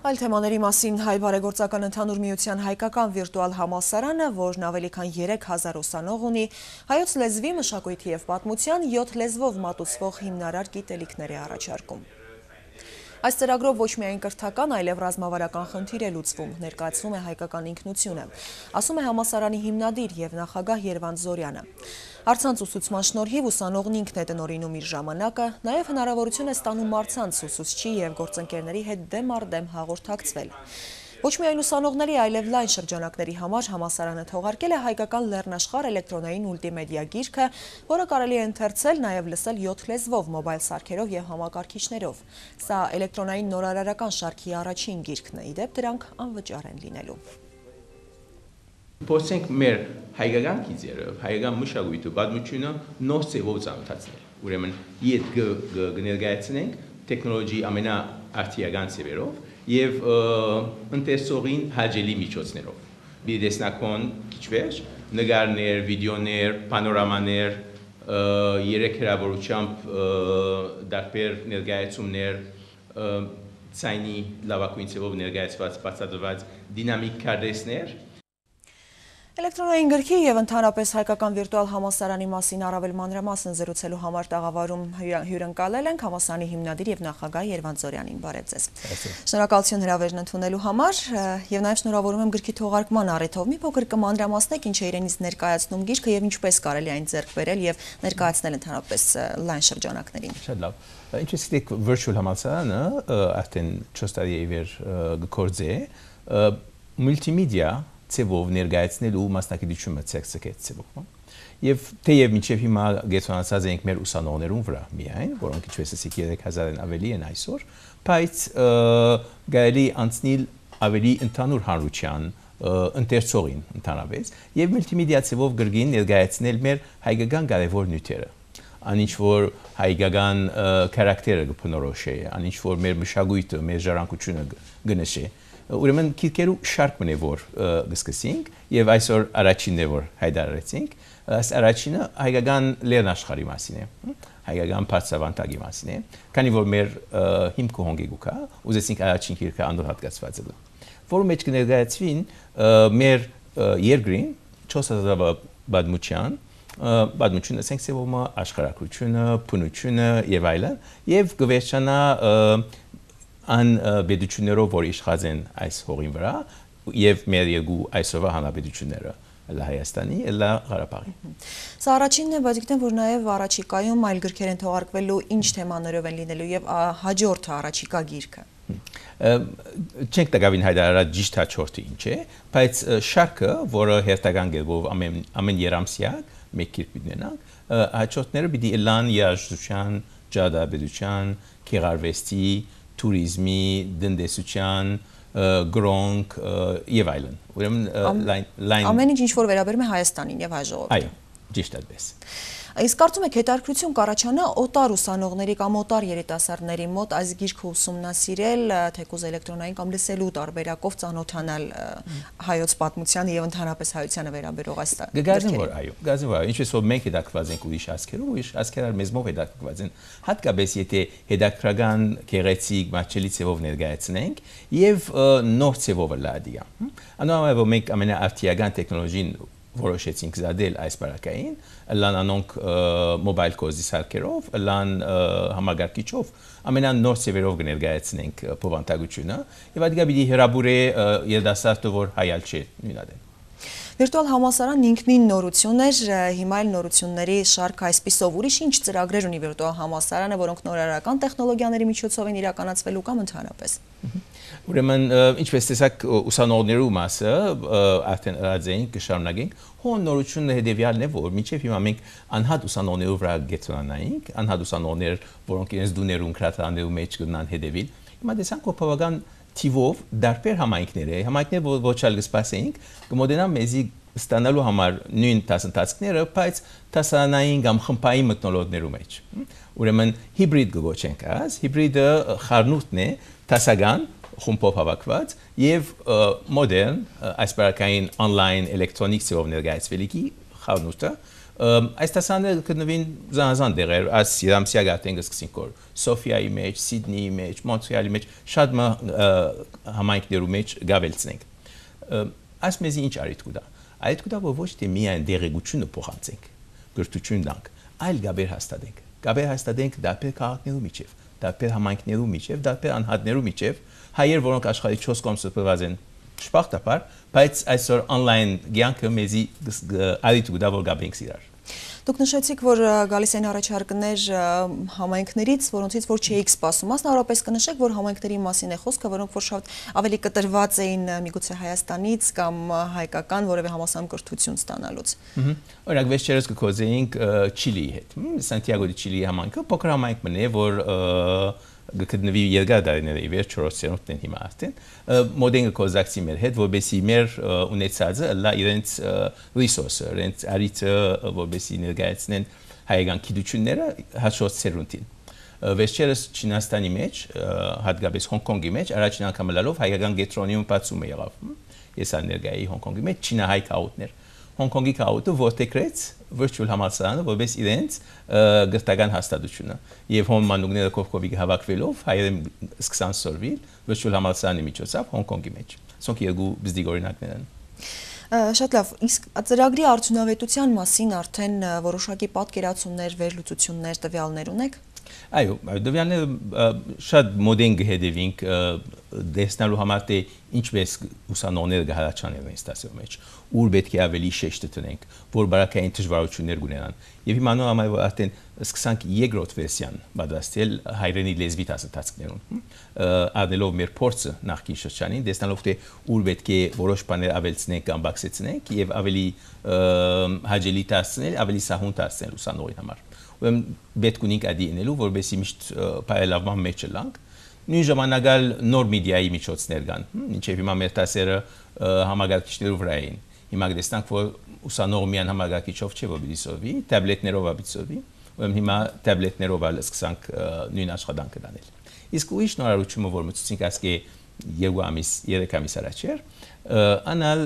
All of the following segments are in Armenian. Այլ թեմաների մասին հայ բարեգործական ընդհանուր միության հայկական վիրտուալ համալսարանը, որն ավելի քան 3000 ուսանող ունի, հայոց լեզվի, մշակույթի և պատմության 7 լեզվով մատուցվող հիմնարար գիտելիքներ է առաջարկում։ Այս ծրագրով ոչ միայն կրթական, այլև ռազմավարական խնդիր է լուծվում, ներկայացվում է հայկական ինքնությունը, ասում է համալսարանի հիմնադիր և նախագահ Երվանդ Զորյանը։ Առցանց ուսուցման շնորհիվ ուսանողն ինքն է տնօրինում իր ժամանակը, նաև հնարավորություն է ստանում առցանց ուսուցչի և գործընկերների հետ դեմ առ դեմ հաղորդակցվել։ Ոչ միայն ուսանողների, այլև լայն շրջանակների համար համալսարանը թողարկել է հայկական լեռնաշխարհ էլեկտրոնային մուլտիմեդիա գիրքը, որը կարելի է ընթերցել, նաև լսել 7 լեզվով, մոբայլ սարքերով և համակարգիչներով։ Սա էլեկտրոնային նորարարական շարքի առաջին գիրքն է, իդեպ դրանք անվճար են լինելու։ Փորձենք մեր հայկական գիծերով, հայկական մշակույթը, պատմությունը նոր ձևով ծանոթացնել։ Ուրեմն, ետ կներկայացնենք տեխնոլոգիայի ամենաարդիական ձևերով և ընթերցողին հաճելի միջոցներով։ Մի տեսնական քիչ-վերջ նկարներ, վիդեոներ, պանորամաներ, երեք հեռավորությամբ տարբեր ներկայացումներ, ցայնի լավագույն ձևով ներկայացված բացատրված դինամիկ քարտեզներ։ Էլեկտրոնային գրքի և ընդհանրապես հայկական վիրտուալ համալսարանի մասին առավել մանրամասն զրուցելու համար տաղավարում հյուրընկալել ենք համալսարանի հիմնադիր և նախագահ Երվանդ Զորյանին, բարև ձեզ։ Շնորհակալություն հրավերն ընդունելու համար և նաև շնորհավորում եմ գրքի թողարկման առիթով։ Մի փոքր կմանրամասնեք ինչ է իրենից ներկայացնում գիրքը և ինչպես կարելի է այն ձեռք բերել և ներկայացնել ընդհանրապես լայն շրջանակներին։ Շատ լավ։ Ինչպես վիրտուալ համալսարանը արդեն 4 տարի է վեր գործի է, մուլտիմեդիա Cevov ներկայացնելու մասնակցությունը ցեղսկեց Cevov-ը եւ թեև մինչեւ հիմա գետնանացած ենք մեր ուսանողներուն վրա միայն որոնք իչպես էսի 3000-ն ավելի են այսօր բայց գալի անցնել ավելի ընդհանուր հանրության ընթերցողին ընդհանրապես եւ մուլտիմեդիա Cevov գրքին ներկայացնել մեր հայկական կարևոր նյութերը անինչ որ հայկական քարակտերը կփնորոշի անինչ որ մեր մշակույթը մեր ժառանգությունը գնշի Ուրեմն քիրքերու շարքն է որ գսկսենք եւ այսօր առաջինն է որ հայտարարեցինք այս առաջինը հայկական լեռնաշխարհի մասին է հայկական բարձավանդակի մասին է քանի որ մեր հիմքը հնգեգուկա ուզեցինք առաջին քիրքը անոր հատկացված է որում մեջ կներկայացվին մեր երկրին 4000 բադմուչյան բադմուչյունը ցենքսեվոմա աշխարհակրությունը փնությունը եւ այլն եւ գվեշանա An bedüçünlerov var işgazen ays horin vara, yev meriyegu aysova hana bedüçünlere. Ելա Հայաստանի, ելա Ղարաբաղի։ Սա առաջինն է, բայց գիտեմ, որ նաև առաջիկայում այլ գրքեր են թողարկվելու, ինչ թեմաներով են լինելու եւ հաջորդը առաջիկա գիրքը։ Չենք տակավին հայտարարած ճիշտ հաջորդը ինչ է, բայց շարքը, որը հերթական գերբով ամեն երամսյակ մեկ գիրք ունենանք, հաջորդները պիտի ելան երաժշտության, ջադաբեդության, քեղարվեստի, turizmi, դնդեսության գրանք եւ այլն։ Ուրեմն լայն ամեն ինչ ինչ որ վերաբերում է Հայաստանին եւ հայ ժողովրդին։ Այո, ճիշտ այդպես։ Իսկ կարծում եք հետաքրքրություն կառաջանա օտար ուսանողների կամ օտար երիտասարդների մոտ այս գիրքը ուսումնասիրել, թեկուզ էլեկտրոնային կամ լսելու տարբերակով ծանոթանալ հայոց պատմության եւ ընդհանրապես հայությանը վերաբերող այս գրքերին։ Գազնվոր, այո, գազնվոր։ Ինչպես որ մենք հետաքրքրված ենք ուրիշ ասքերով, ուրիշ ասքերով մեզ մոտ հետաքրքրված են։ Հատկապես եթե հետաքրական քերեցիկ մաչելի ծևով ներկայացնենք եւ նոր ծևով լադիա։ Անոնայով մենք ամենաարդիական տեխնոլոգիան որոշեցինք զադել այս բարակային, լան անոնք մոբայլ կոզի սարքերով, լան համագարկիչով, ամենան նոր ծևերով կներկայացնենք բովանդակությունը եւ այդ գաբիդի հրաբուր է երիտասարդը որ հայալ չէ նույնադեն։ Վիրտուալ համալսարանն ինքնին նորություն էր, հիմա այլ նորությունների շարք այսպիսով ուրիշ ինչ ծրագրեր ունի վիրտուալ համալսարանը, որոնք նորարարական տեխնոլոգիաների միջոցով են իրականացվելու կամ ընդհանրապես։ Ուրեմն ինչպես տեսակ ուսանողներու մասը արդեն ըրաձեին կշարունակենք հոն նորությունը հետևյալն է որ մինչև հիմա մենք անհատ ուսանողներու վրա գետնանայինք անհատ ուսանողներ որոնք իրենց դուներուն քրատաներու մեջ կգնան հետևին հիմա տեսանք օպավական թիվով դարբեր համայնքներ որ ոչ այլ կսպասեինք կմոտենան մեզի ստանալու համար նույն տասնտացքները բայց տասանային կամ խմբային մթնոլորտներու մեջ ուրեմն հիբրիդ գոչենք այս հիբրիդը խառնուրդն է տասական խումբով հավաքված եւ մոդեռն այսպարակային on-line էլեկտրոնիկ ծովներգայացվելիքի խառնուրդը Այստասանները կնվին զանազան դեղեր, այս Սիրամսիա գարտենգս կսինքոր, Սոֆիայի մեջ, Սիդնիի մեջ, Մոնտրեալի մեջ, շատ համայնքներու մեջ գավելցնենք։ Այս մեզի ինչ արիտք ուտա։ Արիտք ուտա, որ ոչ թե միայն դեղեցությունը փոխանցենք, գրթություն տանք, այլ գաբեր հաստատենք։ Գաբեր հաստատենք դարբեր քաղաքներու միջև, դարբեր համայնքներու միջև, դարբեր անհատներու միջև, հայեր, որոնք աշխարհի 4 կողմ սփռված են շփախտապար, բայց այսօր on-line գյանքը մեզի արիտ ու դավոր գաբենք իրար։ Դուք նշեցիք, որ գալիս են առաջարկներ համայնքներից, որոնցից որ չէիք սպասում։ Մասնավորապես կնշեք, որ համայնքների մասին է խոսքը, որոնք որ շատ ավելի կտրված էին միգուցե Հայաստանից կամ հայկական որևէ համասամգրթություն ստանալուց։ Օրինակ, վերջերս կգործեինք Չիլիի հետ։ Սանտիագո դի Չիլիի համայնքը փոքր համայնք մնե, որ գտնվի երկար տարիների վեր 4-րդ են հիմա արդեն, մոդենը կոզակցի մեր հետ, որպեսզի մեր ունեցածը լա իրենց ռեսուրսը, իրենց արիթը, որպեսզի ներկայացնեն հայկական գիտությունները հաջորդ սերունդին։ Վերջերս Չինաստանի մեջ, հատկապես Հոնկոնգի մեջ, առաջին անգամ լալով հայկական գետրոնիում բացում եղավ։ Ես այն ներկայի Հոնկոնգի մեջ չինահայ քաուտներ։ Հոնկոնգի քաուտը որդեգրեց virtual համալսարանը, որպես իրենց գրթական հաստատությունը։ Եվ հոմանուկները կողքովի հավաքվելով հայերեն սկսան սորվել virtual համալսարանի միջոցով Հոնկոնգի մեջ։ Սոնք երկու բզդիգ օրինակներ են։ Շատ լավ, իսկ ծրագրի արդյունավետության մասին արդեն որոշակի պատկերացումներ, վերլուծություններ, տվյալներ ունեք։ Այո, տվյալները շատ մոդեն գհետևինք դեսնալու համար, թե ինչպես ուսանողները գհարաճանեն ստացիոն մեջ, ուր պետք է ավելի շեշտ տնենք, որ բարակային դժվարություններ ունենան։ Եվ իմ անոր համար արդեն սկսանք երկրորդ վերսիան պատրաստել հայրենի լեզվի դասընթացներուն, առնելով մեր փորձը նախկին շրջանին, դեսնալով թե ուր պետք է որոշ բաներ ավելցնենք կամ բացեցնենք եւ ավելի հաճելի դասնել, ավելի սահուն դասնել ուսանողի համար։ Պետք ունենք այդ ինելու, որովհետեւ միշտ բարելավման մեջ ենք։ Նույն ժամանակալ նոր մեդիայի միջոցներ կան, ինչեւ հիմա մեր դասերը համագործակցություններով վրա են։ Հիմա դեսնանք, որ ուսանող միայն համագործակցով չէ, որ բիզովի, տաբլետներով բիզովի, ուրեմն հիմա տաբլետներով էլ սկսանք նույն աշխատանքը դանել։ Իսկ ուրիշ նորարարությունը, որ մտցուցինք ասկե 2 ամիս, 3 ամիս առաջ էր, անալ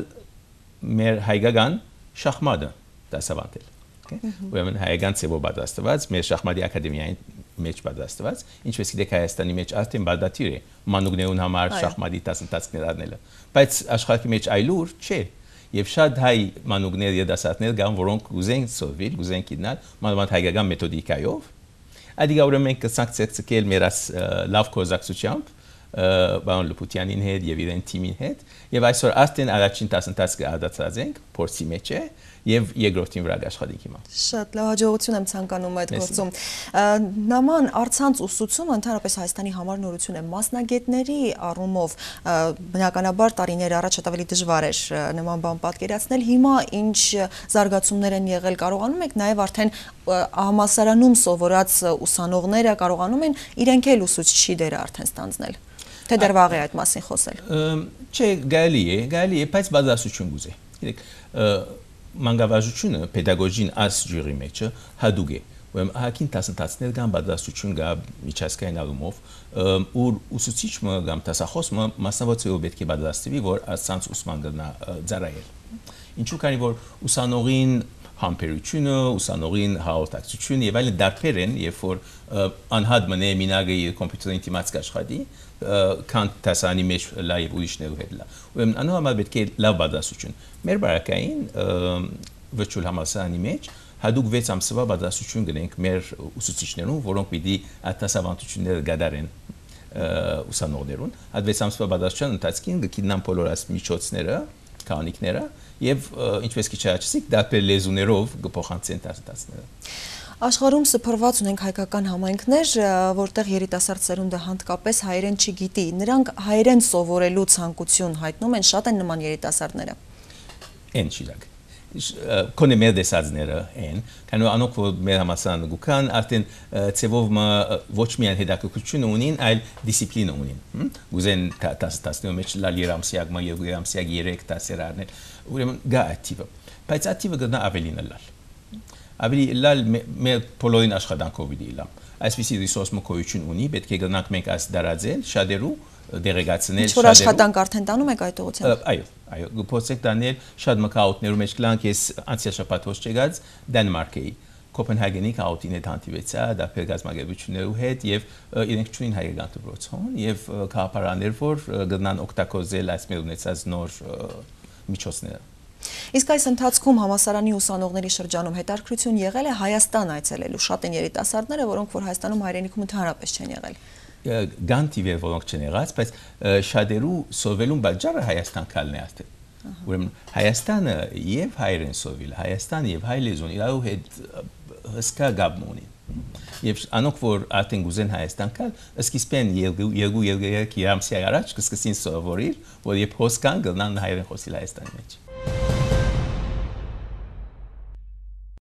մեր հայկական շախմատը դասավանդել։ Ուրեմն հայկական ծևով պատրաստված, մեր շախմատի ակադեմիայի մեջ պատրաստված, ինչպես գիտեք Հայաստանի մեջ արդեն բարդատիր է մանուկներուն համար շախմատի դասընթացներ առնելը։ Բայց աշխարհի մեջ այլուր չէ, եւ շատ հայ մանուկներ եւ դասատներ կան, որոնք ուզեն սովորել, ուզեն գնալ մանավանդ հայկական մեթոդիկայով։ Այդիկա ուրեմն մենք կցանք ցերցկել մեր աս լավ կոզակցությամբ, Բան Լուփուտյանին հետ եւ իրեն թիմին հետ, եւ այսօր արդեն առաջին դասընթացը արդարացած ենք, փորձի մեջ է, եւ երկրորդին վրա աշխատենք հիմա։ Շատ լավ, հաջողություն եմ ցանկանում այդ գործում։ Նման արցանց ուսուցումը ընդհանրապես Հայաստանի համար նորություն է մասնագետների առումով, բնականաբար տարիներ առաջ շատ ավելի դժվար էր նման բան պատկերացնել։ Հիմա ինչ զարգացումներ են եղել, կարողանում եք նաեւ արդեն համալսարանում սովորած ուսանողները կարողանում են իրենք էլ ուսուցչի դերը արդեն ստանձնել։ Թե դեռ վաղ է այդ մասին խոսել։ Չէ, գալի է, բայց բազասություն գուզե։ Գիտեք, մանկավարժությունը pedagogic-ին աս ջրի մեջ հադուկ է։ Ուրեմն հակին դասընթացներ կան, բազասություն կա միջազգային առումով, ուր ուսուցիչը կամ դասախոսը մասնավորապես պետք է պատրաստվի, որ առցանց ուսման գնա ծառայել։ Ինչու՞ քանի որ ուսանողին համբերությունը, ուսանողին հաղորդակցությունը եւ այլն դարբեր են, երբ որ անհատ մնե մինագը իր կոմպյուտերին դիմաց աշխատի, քան դասանի մեջ լա եւ ուրիշներու հետ լա։ Ուրեմն անոր համար պետք է լավ պատասխանություն։ Մեր բարակային virtual համալսարանի մեջ հadouk 6 ամսվա պատասխանություն գնենք մեր ուսուցիչներուն, որոնք պիտի արտասավանդությունները գդարեն ուսանողներուն։ Այդ 6 ամսվա պատասխանության ընթացքին գտնան բոլոր այս միջոցները, կանոնիկները եւ ինչպես քիչացիկ դարբեր լեզուներով գփոխանցեն դասները։ Աշխարհում սփռված ունենք հայկական համայնքներ, որտեղ երիտասարդ սերունդը հանդկապես հայերեն չգիտի։ Նրանք հայերեն սովորելու ցանկություն հայտնում են, շատ են նման երիտասարդները։ Էն շիլակ։ Կոնե մեր դեսածները են, քանի որ անոնք որ մեր համասարան գուքան, արդեն ծևով ոչ միայն հետաքրքրություն ունին, այլ դիսցիպլին ունին։ Գուզեն տասնյուն մեջ լալ երամսիակ, մա երկու երամսիակ, երեք տասեր առնել։ Ուրեմն գա ակտիվը։ Բայց ակտիվը գտնա ավելին լալ։ Ավելի լալ մեր բոլորին աշխատանքով դիլամ։ Այսպիսի ռեսուրս մկոյություն ունի, պետք է գնանք մենք այս դարաձել, շատերու դերեկացնել շատերը։ Ինչ որ աշխատանք արդեն տանում եք այդ ուղղությամբ։ Այո, այո, գործեք տանել շատ մկաուտներում եք գլանք ես անցյալշաբաթ հոս չգած Դանմարկեի Կոպենհագենի քաուտին հետ հանդիպեցա, դա փերգազմագերությունների հետ եւ իրենք ճունին հայկական դպրոցոն եւ քաղաքապարաներ որ գտնան օգտագործել այս մեր ունեցած նոր միջոցները։ Իսկ այս ընթացքում համասարանի ուսանողների շրջանում հետաքրքրություն եղել է Հայաստան այցելելու շատ են երիտասարդները, որոնք որ Հայաստանում հայրենիքում ընդհանրապես չեն եղել։ Գանտի վեր որոնք չեն եղած, բայց շատերու սովելուն բաժարը Հայաստան կալն է ասել։ Ուրեմն Հայաստանը եւ հայրեն սովիլ, Հայաստան եւ հայ լեզուն իրար հետ հսկա գաբ ունի։ Եվ անոնք որ արդեն գուզեն Հայաստան կան, սկիզբեն երկու երեք երամսյա առաջ կսկսին սովորել, որ երբ խոսքան գնան հայրեն խոսիլ Հայաստանի մեջ։